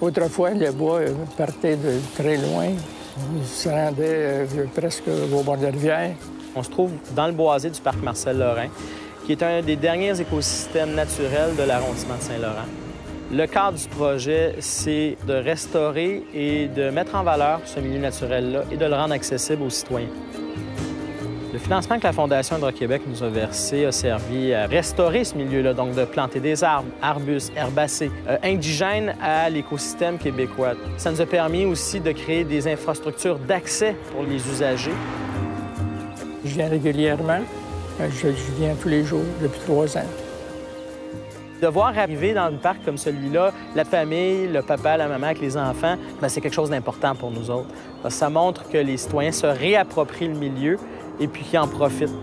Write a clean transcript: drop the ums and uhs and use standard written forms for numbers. Autrefois, le bois partait de très loin. Il se rendait presque au bord de la rivière. On se trouve dans le boisé du parc Marcel-Laurin, qui est un des derniers écosystèmes naturels de l'arrondissement de Saint-Laurent. Le cadre du projet, c'est de restaurer et de mettre en valeur ce milieu naturel-là et de le rendre accessible aux citoyens. Le financement que la Fondation Hydro-Québec nous a versé a servi à restaurer ce milieu-là, donc de planter des arbres, arbustes, herbacées, indigènes à l'écosystème québécois. Ça nous a permis aussi de créer des infrastructures d'accès pour les usagers. Je viens régulièrement. Je viens tous les jours depuis 3 ans. De voir arriver dans un parc comme celui-là, la famille, le papa, la maman avec les enfants, c'est quelque chose d'important pour nous autres. Ça montre que les citoyens se réapproprient le milieu et puis qu'ils en profitent.